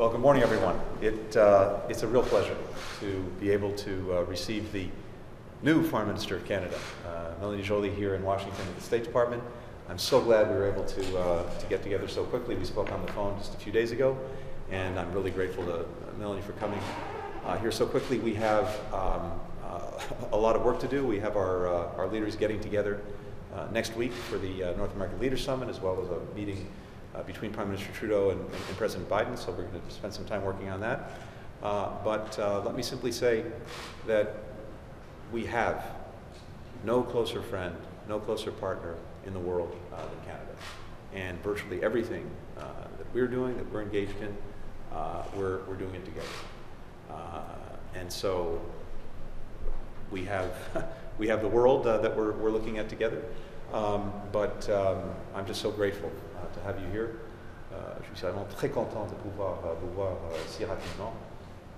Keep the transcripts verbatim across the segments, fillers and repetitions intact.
Well, good morning, everyone. It, uh, it's a real pleasure to be able to uh, receive the new Foreign Minister of Canada, uh, Melanie Joly, here in Washington at the State Department. I'm so glad we were able to, uh, to get together so quickly. We spoke on the phone just a few days ago, and I'm really grateful to uh, Melanie for coming uh, here so quickly. We have um, uh, a lot of work to do. We have our, uh, our leaders getting together uh, next week for the uh, North American Leaders Summit, as well as a meeting Uh, between Prime Minister Trudeau and, and President Biden, so we're going to spend some time working on that. Uh, but uh, let me simply say that we have no closer friend, no closer partner in the world uh, than Canada. And virtually everything uh, that we're doing, that we're engaged in, uh, we're, we're doing it together. Uh, and so we have, we have the world uh, that we're, we're looking at together. Um, but um, I'm just so grateful uh, to have you here. Uh, je suis vraiment très content de pouvoir uh, vous voir uh, si rapidement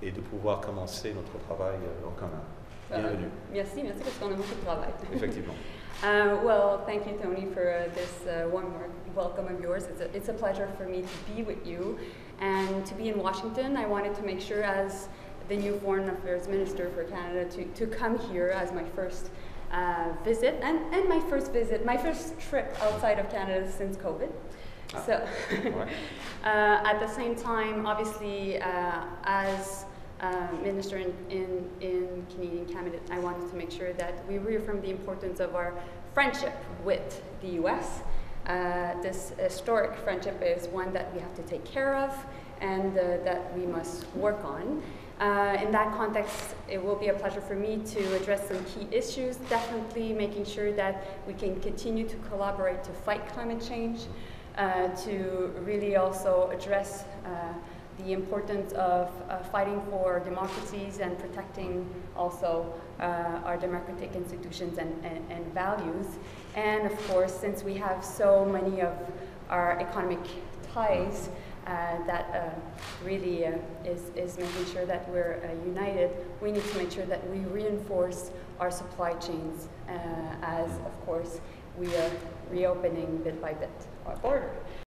et de pouvoir commencer notre travail uh, en commun. Bienvenue. Uh, merci, merci parce qu'on a beaucoup de travail. Effectivement. uh, well, thank you, Tony, for uh, this uh, warm welcome of yours. It's a, it's a pleasure for me to be with you and to be in Washington. I wanted to make sure, as the new Foreign Affairs Minister for Canada, to, to come here as my first Uh, visit and, and my first visit, my first trip outside of Canada since COVID. Ah. So uh, at the same time, obviously, uh, as uh, minister in, in, in Canadian cabinet, I wanted to make sure that we reaffirm the importance of our friendship with the U S. Uh, this historic friendship is one that we have to take care of and uh, that we must work on. Uh, in that context, it will be a pleasure for me to address some key issues, definitely making sure that we can continue to collaborate to fight climate change, uh, to really also address uh, the importance of uh, fighting for democracies and protecting also uh, our democratic institutions and, and, and values. And of course, since we have so many of our economic ties, Uh, that uh, really uh, is, is making sure that we're uh, united, we need to make sure that we reinforce our supply chains uh, as, of course, we are reopening bit by bit our border.